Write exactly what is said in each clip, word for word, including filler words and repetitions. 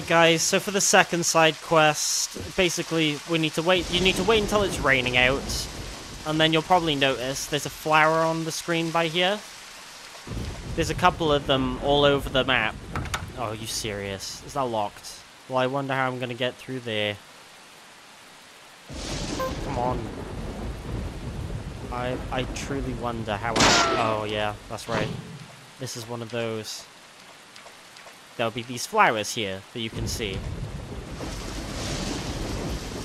Alright guys, so for the second side quest, basically we need to wait you need to wait until it's raining out. And then you'll probably notice there's a flower on the screen by here. There's a couple of them all over the map. Oh, are you serious? Is that locked? Well, I wonder how I'm gonna get through there. Come on. I I truly wonder how I... Oh yeah, that's right. This is one of those. There'll be these flowers here that you can see.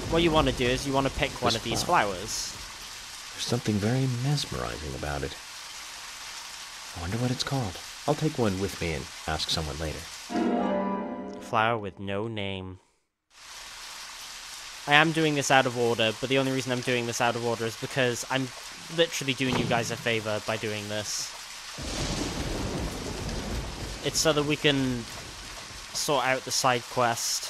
What you want to do is you want to pick one of these flowers. There's something very mesmerizing about it. I wonder what it's called. I'll take one with me and ask someone later. Flower with no name. I am doing this out of order, but the only reason I'm doing this out of order is because I'm literally doing you guys a favor by doing this. It's so that we can sort out the side quest.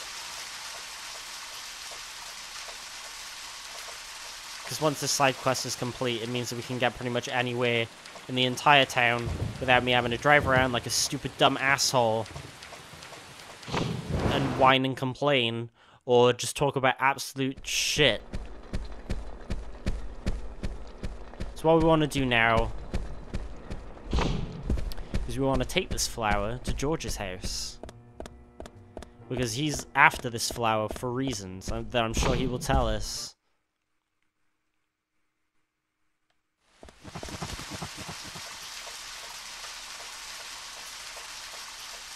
Because once the side quest is complete, it means that we can get pretty much anywhere in the entire town without me having to drive around like a stupid dumb asshole and whine and complain or just talk about absolute shit. So what we want to do now is we want to take this flower to George's house. Because he's after this flower for reasons that I'm sure he will tell us.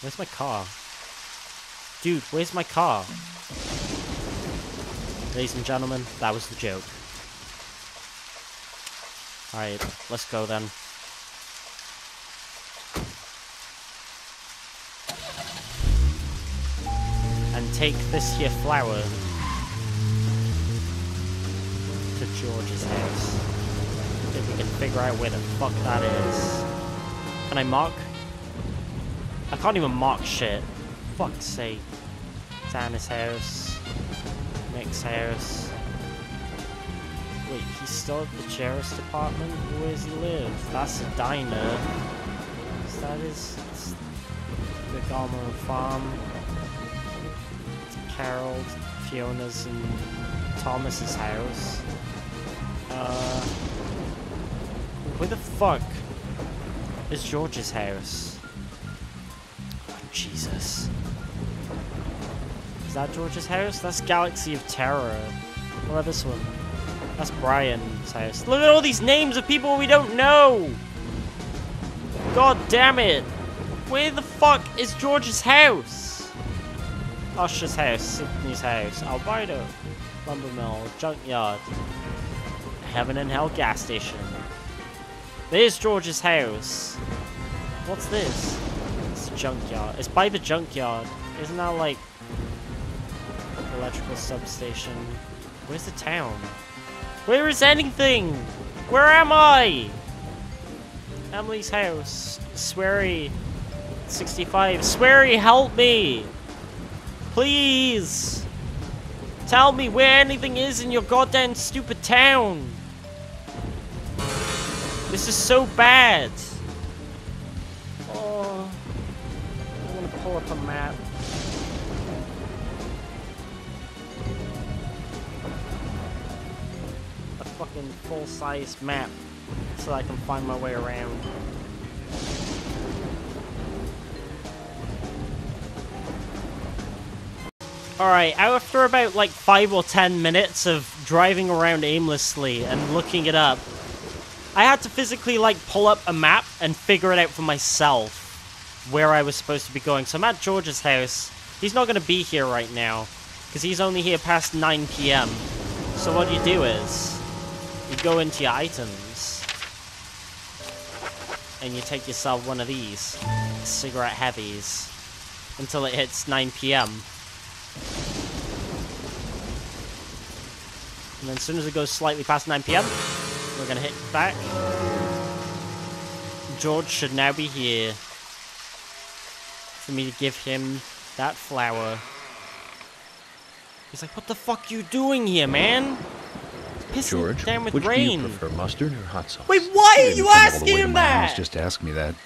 Where's my car? Dude, where's my car? Ladies and gentlemen, that was the joke. Alright, let's go then. And take this here flower to George's house. If we can figure out where the fuck that is. Can I mark? I can't even mark shit. Fuck's sake. It's Anna's house. Nick's house. Wait, he's still at the sheriff's department? Where does he live? That's a diner. Is that his... the Garmo farm? Carol, Fiona's and Thomas's house. Uh, where the fuck is George's house? Oh, Jesus. Is that George's house? That's Galaxy of Terror. What about this one? That's Brian's house. Look at all these names of people we don't know! God damn it! Where the fuck is George's house? Usher's house, Sydney's house, Albedo, lumber mill, junkyard, heaven and hell gas station. There's George's house. What's this? It's a junkyard. It's by the junkyard. Isn't that like... electrical substation. Where's the town? Where is anything? Where am I? Emily's house. Swery. sixty-five. Swery, help me! Please! Tell me where anything is in your goddamn stupid town! This is so bad! Oh. I'm gonna pull up a map. Fucking full-size map so that I can find my way around. Alright, after about like five or ten minutes of driving around aimlessly and looking it up, I had to physically like pull up a map and figure it out for myself where I was supposed to be going. So I'm at George's house. He's not gonna be here right now because he's only here past nine p m So what you do is you go into your items and you take yourself one of these cigarette heavies until it hits nine p m and then as soon as it goes slightly past nine p m we're gonna hit back. George should now be here for me to give him that flower. He's like, what the fuck you doing here, man? George, with which rain. Do you prefer, mustard or hot sauce? Wait, why are you asking him that? Just ask me that.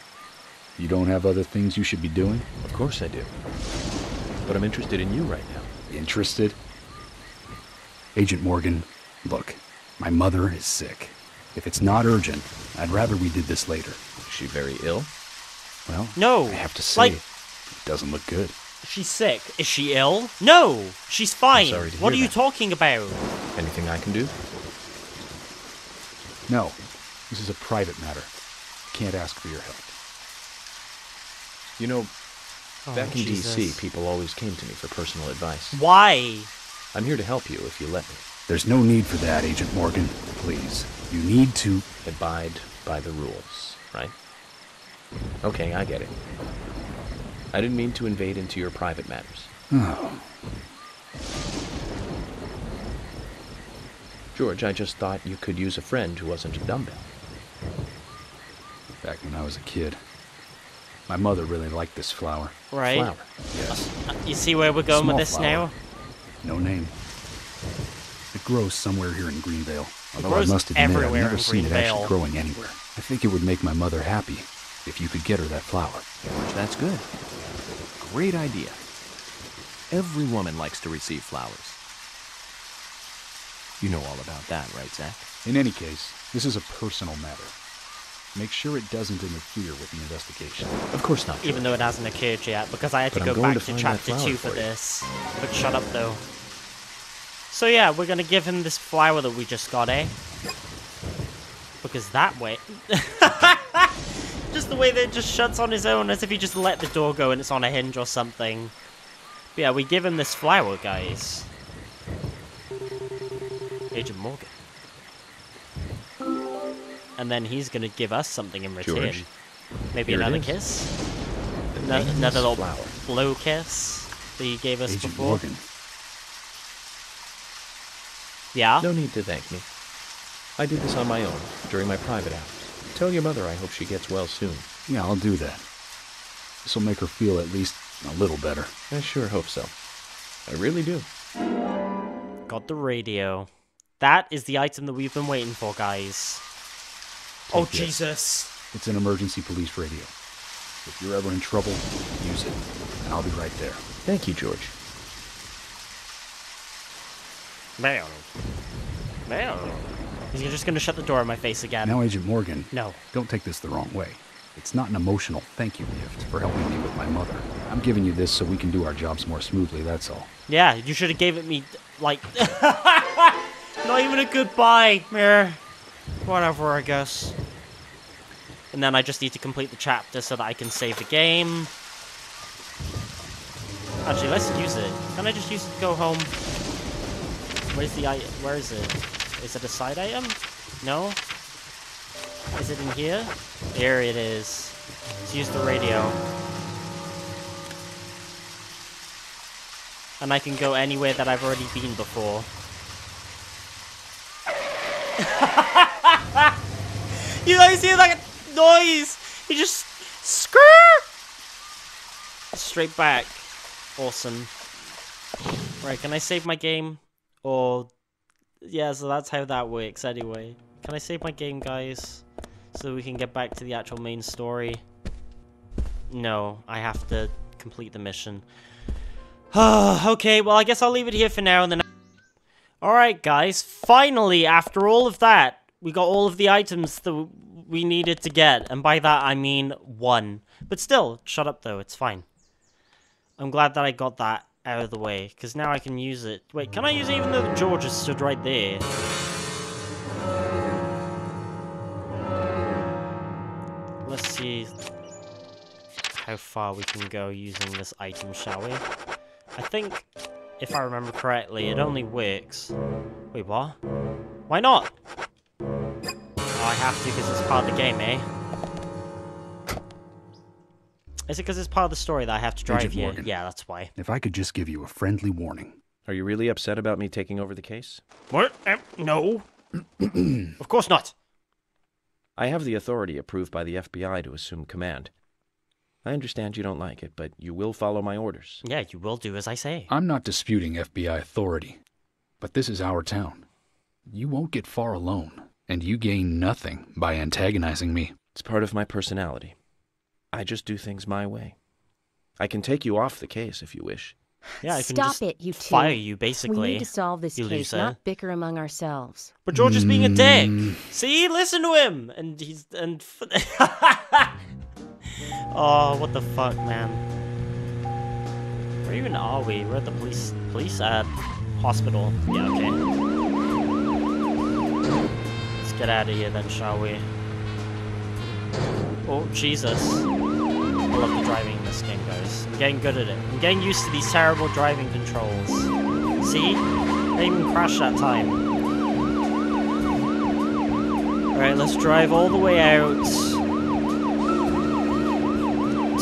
You don't have other things you should be doing? Of course I do. but I'm interested in you right now. Interested? Agent Morgan, look, my mother is sick. If it's not urgent, I'd rather we did this later. Is she very ill? Well, no, I have to say, like, it doesn't look good. She's sick. Is she ill? No, she's fine. Sorry to what hear are that. You talking about? Anything I can do? No, this is a private matter. Can't ask for your help. You know, oh, back in D C, people always came to me for personal advice. Why? I'm here to help you if you let me. There's no need for that, Agent Morgan. Please, you need to abide by the rules, right? Okay, I get it. I didn't mean to invade into your private matters. Oh. George, I just thought you could use a friend who wasn't a dumbbell. Back when I was a kid, my mother really liked this flower. Right. Flower, yes. Uh, you see where we're going Small with this flower. Now? No name. It grows somewhere here in Greenvale. Although I must admit, I've never seen it actually growing anywhere. I think it would make my mother happy if you could get her that flower. George, that's good. Great idea. Every woman likes to receive flowers. You know all about that, right, Zach? In any case, this is a personal matter. Make sure it doesn't interfere with the investigation. Of course not. George. Even though it hasn't occurred yet, because I had to but go back to, to chapter two for, for this. But shut up, though. So yeah, we're gonna give him this flower that we just got, eh? Because that way... Just the way that it just shuts on his own, as if he just let the door go and it's on a hinge or something. But yeah, we give him this flower, guys. Agent Morgan. And then he's gonna give us something in return. George, maybe another kiss? Another, another little flower. Blow kiss that he gave us Agent before. Morgan. Yeah? No need to thank me. I did this on my own, during my private hours. Tell your mother I hope she gets well soon. Yeah, I'll do that. This'll make her feel at least a little better. I sure hope so. I really do. Got the radio. That is the item that we've been waiting for, guys. Take oh, this. Jesus. It's an emergency police radio. If you're ever in trouble, use it. And I'll be right there. Thank you, George. Man. Man. He's just going to shut the door in my face again. Now, Agent Morgan. No. Don't take this the wrong way. It's not an emotional thank you gift for helping me with my mother. I'm giving you this so we can do our jobs more smoothly, that's all. Yeah, you should have gave it me, like... Not even a goodbye. Eh, whatever, I guess. And then I just need to complete the chapter so that I can save the game. Actually, let's use it. Can I just use it to go home? Where's the item? Where is it? Is it a side item? No? Is it in here? Here it is. Let's use the radio. And I can go anywhere that I've already been before. You guys hear that noise? You just... Screw! Straight back. Awesome. Right, can I save my game? Or... Yeah, so that's how that works anyway. Can I save my game, guys? So we can get back to the actual main story? No, I have to complete the mission. Okay, well, I guess I'll leave it here for now. And then, alright, guys. Finally, after all of that, we got all of the items that we needed to get. And by that, I mean one. But still, shut up, though. It's fine. I'm glad that I got that out of the way, because now I can use it. Wait, can I use it even though George is stood right there? Let's see how far we can go using this item, shall we? I think, if I remember correctly, it only works... Wait, what? Why not? Oh, I have to because it's part of the game, eh? Is it because it's part of the story that I have to drive Agent you? Morgan, yeah, that's why. If I could just give you a friendly warning. Are you really upset about me taking over the case? What? Um, no. Of course not. I have the authority approved by the F B I to assume command. I understand you don't like it, but you will follow my orders. Yeah, you will do as I say. I'm not disputing F B I authority, but this is our town. You won't get far alone, and you gain nothing by antagonizing me. It's part of my personality. I just do things my way. I can take you off the case if you wish. Yeah, I can Stop just it, you two. Fire you, basically. We need to solve this you case, not bicker among ourselves. But George is being a dick. See, listen to him, and he's and. Oh, what the fuck, man? Where even are we? We're at the police, police, uh, hospital. Yeah, okay. Let's get out of here then, shall we? Oh, Jesus. I love the driving in this game, guys. I'm getting good at it. I'm getting used to these terrible driving controls. See? I even crashed that time. Alright, let's drive all the way out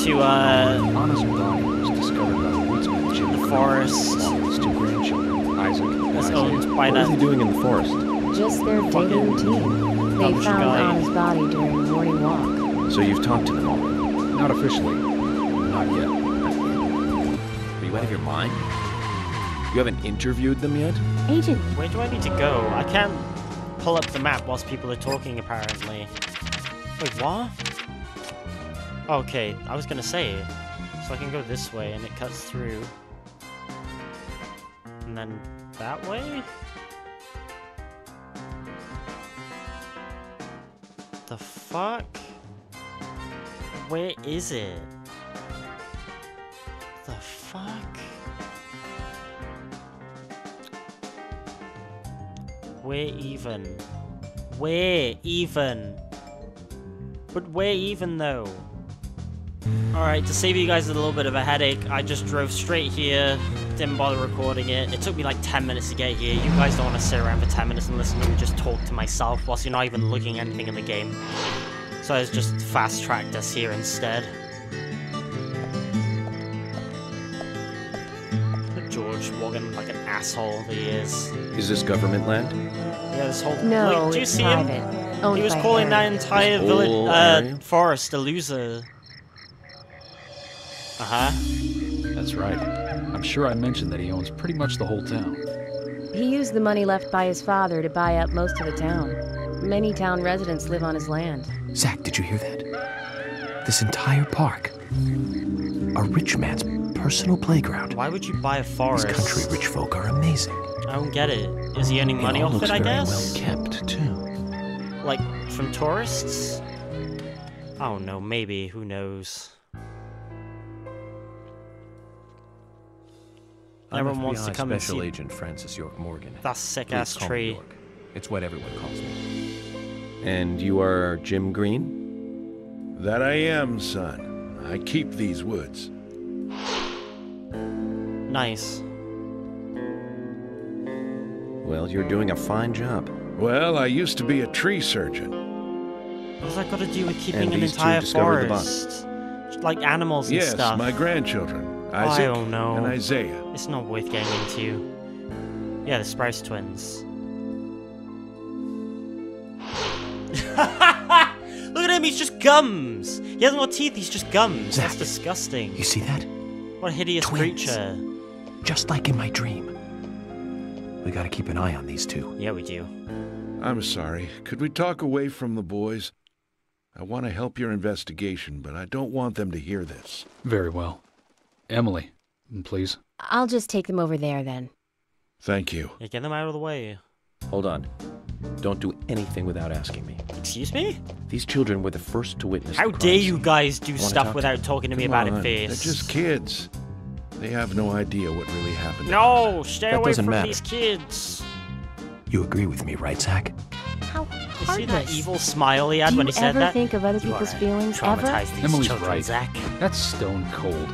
to, uh... Anna's body was discovered by the woodsman Jim Green. The forest. His two grandchildren, Isaac and Isaiah. Owned by that. What are they doing in the forest? Just their daily routine. They found Anna's body during the morning walk. So you've talked to them already? Not officially. Not yet. Are you out of your mind? You haven't interviewed them yet? Agent. Where do I need to go? I can't pull up the map whilst people are talking, apparently. Wait, what? Okay, I was gonna say. So I can go this way, and it cuts through. And then that way? The fuck? Where is it? The fuck? Where even? Where even? But where even though? Alright, to save you guys a little bit of a headache, I just drove straight here, didn't bother recording it. It took me like ten minutes to get here. You guys don't want to sit around for ten minutes and listen to me just talk to myself whilst you're not even looking at anything in the game. So I just fast-tracked us here instead. George Morgan, like an asshole that he is. Is this government land? Yeah, this whole... No, Wait, do you see him? Owned he was calling that entire village, uh, forest a loser. Uh-huh. That's right. I'm sure I mentioned that he owns pretty much the whole town. He used the money left by his father to buy up most of the town. Many town residents live on his land. Zach, did you hear that? This entire park. A rich man's personal playground. Why would you buy a forest? These country rich folk are amazing. I don't get it. Is he earning money off it, I guess? It all looks very well kept, too. Like, from tourists? I don't know, maybe. Who knows? Everyone wants to come and see... Special Agent Francis York Morgan. That sick-ass tree. It's what everyone calls me. And you are Jim Green? That I am, son. I keep these woods. Nice. Well, you're doing a fine job. Well, I used to be a tree surgeon. What's that got to do with keeping an entire forest? Like animals and yes, stuff. Yes, my grandchildren, Isaac I don't know. and Isaiah. It's not worth getting into. Yeah, the Sprouse twins. Look at him, he's just gums! He hasn't got teeth, he's just gums. Zach, that's disgusting. You see that? What a hideous Twins. creature. Just like in my dream. We gotta keep an eye on these two. Yeah, we do. I'm sorry. Could we talk away from the boys? I want to help your investigation, but I don't want them to hear this. Very well. Emily, please. I'll just take them over there, then. Thank you. Yeah, get them out of the way. Hold on. Don't do anything without asking me. Excuse me? These children were the first to witness. How dare you guys do stuff without talking to me about it first? They're just kids. They have no idea what really happened. No, stay away from these kids. You agree with me, right, Zach? How hard you see that evil smile he had when he said that? Do you ever think of other people's feelings ever? Emily's right, Zach. That's stone cold.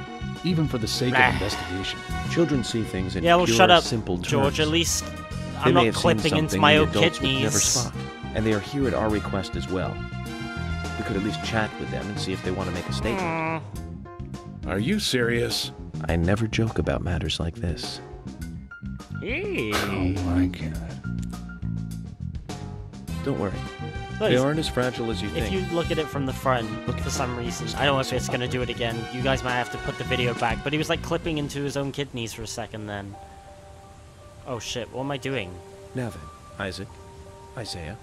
Even for the sake of investigation, children see things in pure, simple terms. George, at least. They I'm not clipping into my own kidneys. Never spot, and they are here at our request as well. We could at least chat with them and see if they want to make a statement. Mm. Are you serious? I never joke about matters like this. Hey. Oh my god. Don't worry. Look, they aren't as fragile as you think. If you look at it from the front, look for some reason. I don't know if it's going to do it again. You guys might have to put the video back. But he was like clipping into his own kidneys for a second then. Oh shit, what am I doing? Now then, Isaac, Isaiah,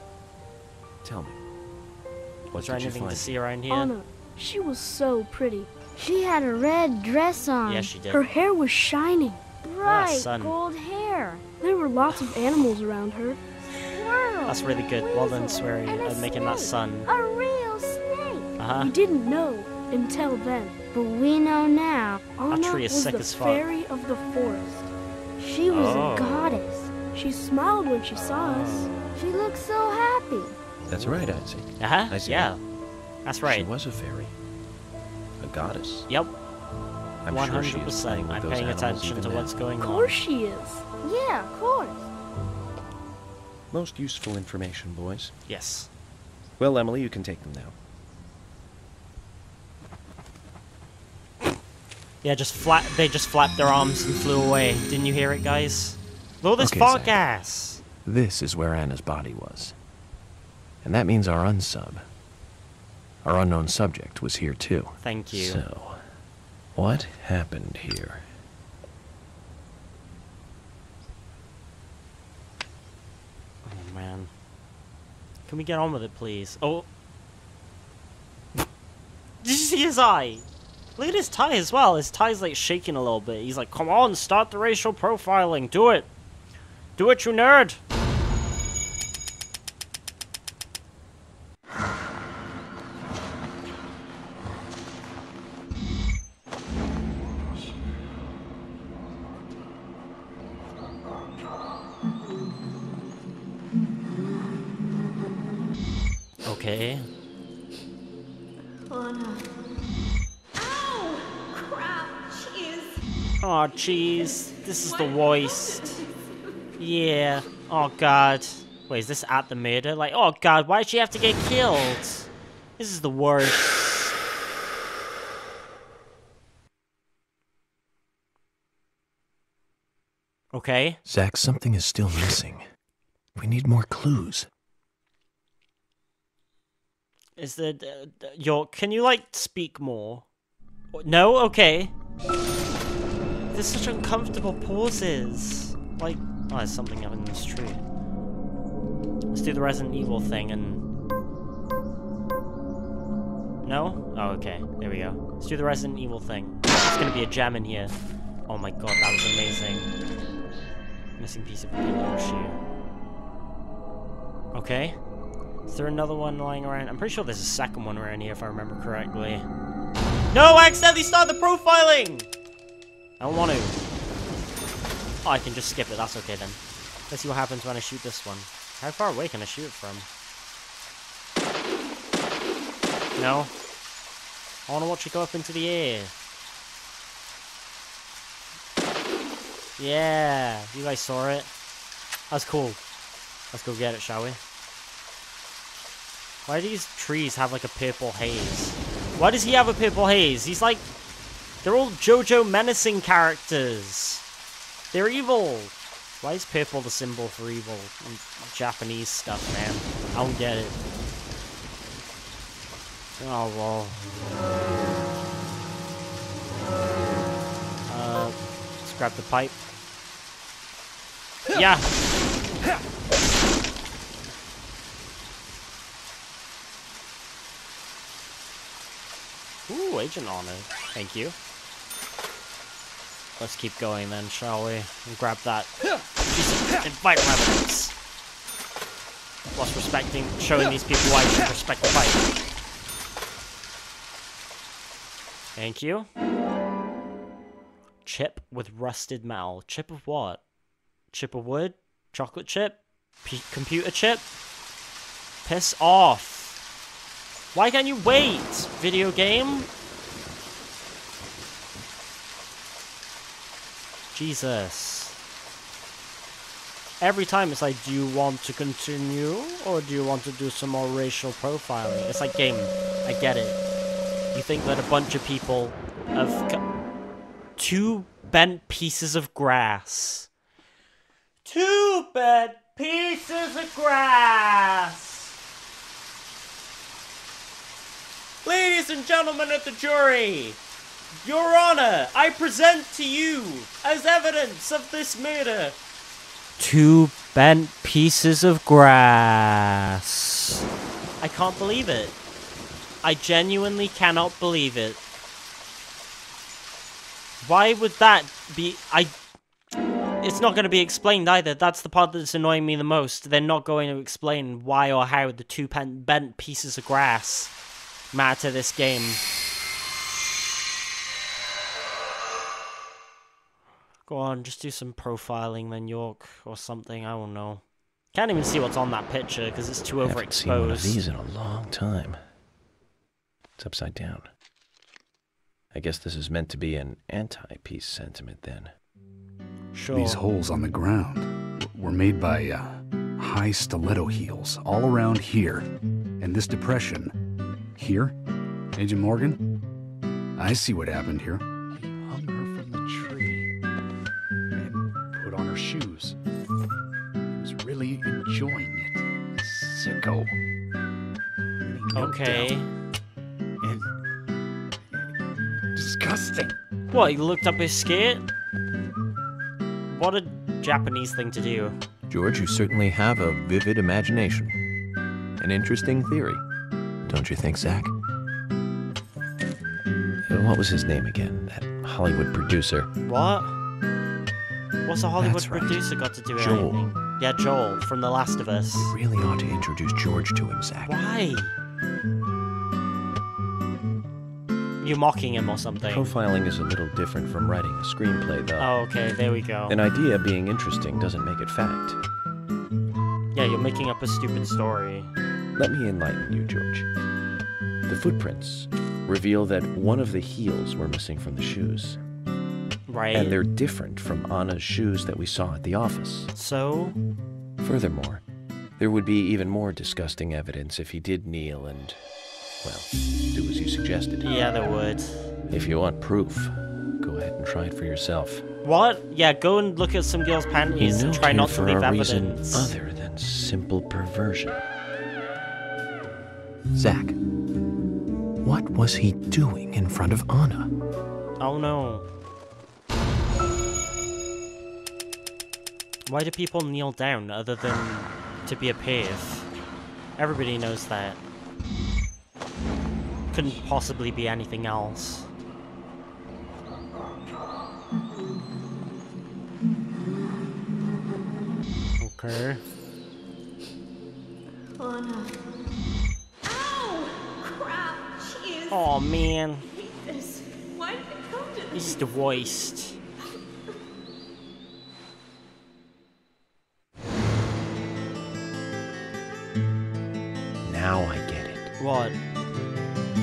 tell me. What did you find? Was there anything to see around here? Anna, she was so pretty. She had a red dress on. Yes, she did. Her hair was shining. Bright yeah, gold hair. There were lots of animals around her. Wow. That's really good. Well done, Swery, uh, making that sun. A real snake. Uh-huh. We didn't know until then, but we know now. Anna that tree is was sick the as fuck. Fairy of the forest. She was oh. a goddess. She smiled when she saw us. She looked so happy. That's right, Isaac. Uh-huh. Isaac. Yeah. That's right. She was a fairy. A goddess. Yep. I'm one hundred percent. Sure she is playing with I'm those paying attention to now. What's going on. Of course on. She is. Yeah, of course. Most useful information, boys. Yes. Well, Emily, you can take them now. Yeah, just flat. They just flapped their arms and flew away. Didn't you hear it, guys? Blow this okay, fog Zach. Gas. This is where Anna's body was, and that means our unsub, our unknown subject, was here too. Thank you. So, what happened here? Oh man, can we get on with it, please? Oh, did you see his eye? Look at his tie as well. His tie's like shaking a little bit. He's like, "Come on, start the racial profiling. Do it. Do it, you nerd!" Okay. Oh, no. Ow! Crap! Cheese! Aw, oh, cheese. This is the worst. Yeah. Oh god. Wait, is this at the murder? Like, oh god, why'd she have to get killed? This is the worst. Okay. Zach, something is still missing. We need more clues. Is the uh, York? Can you like speak more? No. Okay. There's such uncomfortable pauses. Like. Oh, there's something up in this tree. Let's do the Resident Evil thing and... No? Oh, okay. There we go. Let's do the Resident Evil thing. It's gonna be a gem in here. Oh my god, that was amazing. Missing piece of paper shoe. Okay. Is there another one lying around? I'm pretty sure there's a second one around here if I remember correctly. No! I accidentally started the profiling! I don't want to. Oh, I can just skip it. That's okay then. Let's see what happens when I shoot this one. How far away can I shoot it from? No. I want to watch it go up into the air. Yeah. You guys saw it. That's cool. Let's go get it, shall we? Why do these trees have like a purple haze? Why does he have a purple haze? He's like... They're all JoJo menacing characters. They're evil! Why is purple the symbol for evil? And Japanese stuff, man. I don't get it. Oh, well. Uh, let's grab the pipe. Yeah! Ooh, Agent Honor. Thank you. Let's keep going then, shall we? And grab that. Invite rabbits. Whilst respecting, showing these people why you should respect the fight. Thank you. Chip with rusted metal. Chip of what? Chip of wood? Chocolate chip? P computer chip? Piss off. Why can't you wait, video game? Jesus. Every time it's like, do you want to continue? Or do you want to do some more racial profiling? It's like, game, I get it. You think that a bunch of people have... Two bent pieces of grass. Two bent pieces of grass! Ladies and gentlemen of the jury! Your Honor, I present to you, as evidence of this murder, two bent pieces of grass. I can't believe it. I genuinely cannot believe it. Why would that be... I... It's not going to be explained either. That's the part that's annoying me the most. They're not going to explain why or how the two bent pieces of grass matter to this game. Go on, just do some profiling then, York, or something. I don't know. Can't even see what's on that picture because it's too overexposed. I haven't seen one of these in a long time. It's upside down. I guess this is meant to be an anti-peace sentiment then. Sure. These holes on the ground were made by uh, high stiletto heels all around here, and this depression here. Agent Morgan, I see what happened here. He hung her from the tree and put on her shoes. He was really enjoying it, sicko. Okay. And, and disgusting. What? He looked up his skirt. What a Japanese thing to do. George, you certainly have a vivid imagination. An interesting theory. Don't you think, Zach? What was his name again? That Hollywood producer. What? What's a Hollywood That's producer right. got to do with Joel. Anything? Yeah, Joel, from The Last of Us. You really ought to introduce George to him, Zach. Why? You're mocking him or something. Profiling is a little different from writing a screenplay, though. Oh, okay, there we go. An idea being interesting doesn't make it fact. Yeah, you're making up a stupid story. Let me enlighten you, George. The footprints reveal that one of the heels were missing from the shoes. Right. And they're different from Anna's shoes that we saw at the office. So? Furthermore, there would be even more disgusting evidence if he did kneel and... well, do as you suggested. Yeah, there would. If you want proof, go ahead and try it for yourself. What? Yeah, go and look at some girl's panties and try not to leave evidence. He knelt here for a reason other than simple perversion. Zach, what was he doing in front of Anna? Oh no. Why do people kneel down other than to be a pave? Everybody knows that. Couldn't possibly be anything else. Okay. Oh, no. Ow! Crap! Jeez. Oh man. Jesus. Why did it come to this? This is the worst. Now I get it. What?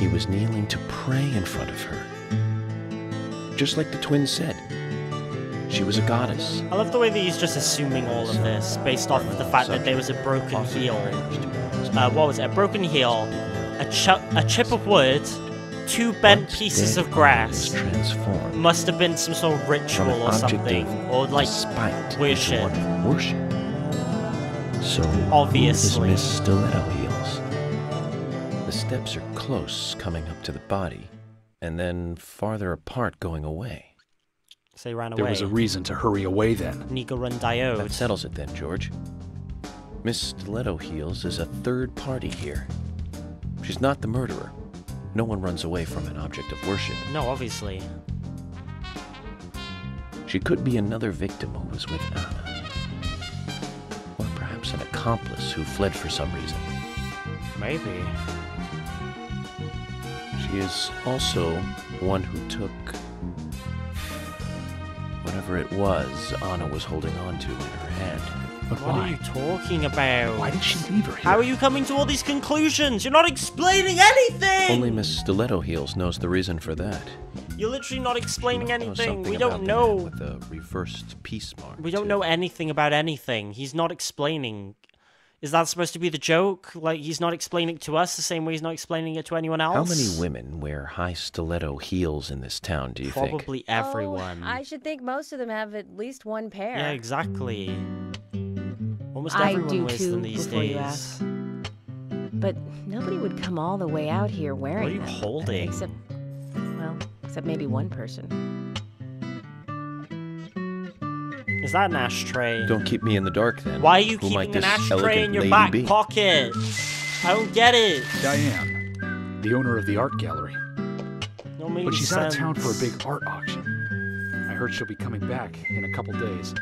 He was kneeling to pray in front of her. Just like the twins said, she was a goddess. I love the way that he's just assuming all of this based off of the fact that there was a broken heel. Uh, what was it? A broken heel, a, ch a chip of wood, two bent pieces of grass. Must have been some sort of ritual or something. Or like worship. So obviously. Miss Stiletto heels. The steps are close, coming up to the body, and then farther apart, going away. So he ran away. There was a reason to hurry away then. Nico run diode. That settles it then, George. Miss Stiletto Heels is a third party here. She's not the murderer. No one runs away from an object of worship. No, obviously. She could be another victim who was with Anna. Or perhaps an accomplice who fled for some reason. Maybe. She is also one who took whatever it was Anna was holding on to in her hand. But what why? Are you talking about? Why did she leave her here? How are you coming to all these conclusions? You're not explaining anything! Only Miss Stiletto Heels knows the reason for that. You're literally not explaining you anything. We don't know. With the reversed peace mark. We don't too. know anything about anything. He's not explaining. Is that supposed to be the joke? Like, he's not explaining it to us the same way he's not explaining it to anyone else? How many women wear high stiletto heels in this town, do you Probably think? Probably everyone. Oh, I should think most of them have at least one pair. Yeah, exactly. Almost I everyone do wears too, them these days. You ask. But nobody would come all the way out here wearing them. What are you them, holding? Except, well, except maybe one person. Is that an ashtray? Don't keep me in the dark, then. Why are you Who keeping an ashtray in your back be? pocket? I don't get it. Diane, the owner of the art gallery. No, but she's sense. out of town for a big art auction. heard she'll be coming back in a couple days.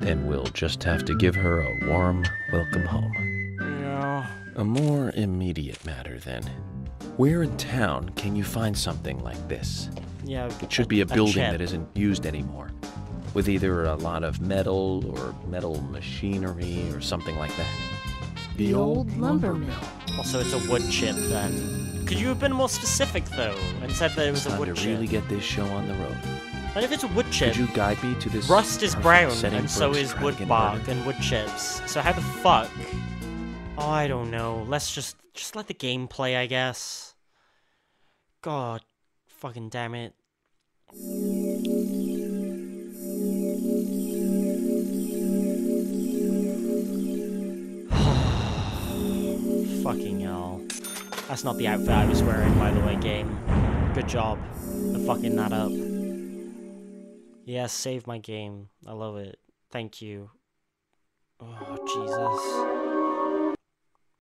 Then we'll just have to give her a warm welcome home. Yeah. A more immediate matter, then. Where in town can you find something like this? Yeah. It should a, be a building a that isn't used anymore, with either a lot of metal or metal machinery or something like that. The old lumber mill. Also, it's a wood chip, then. Could you have been more specific, though, and said that it was it's a wood to chip? to really get this show on the road. But if it's a wood chip, could you guide me to this? Rust is brown, and so is wood bark and wood chips. So how the fuck? Oh, I don't know. Let's just just let the game play, I guess. God, fucking damn it. Fucking hell. That's not the outfit I was wearing, by the way, game. Good job of fucking that up. Yeah, save my game. I love it. Thank you. Oh, Jesus.